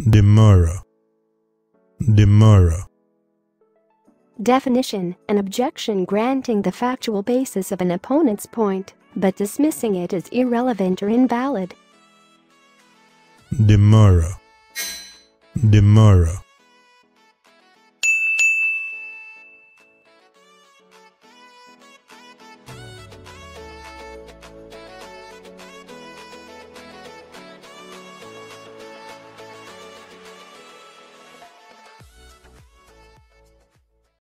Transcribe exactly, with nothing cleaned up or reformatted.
Demurrer. Demurrer. Definition: an objection granting the factual basis of an opponent's point, but dismissing it as irrelevant or invalid. Demurrer. Demurrer.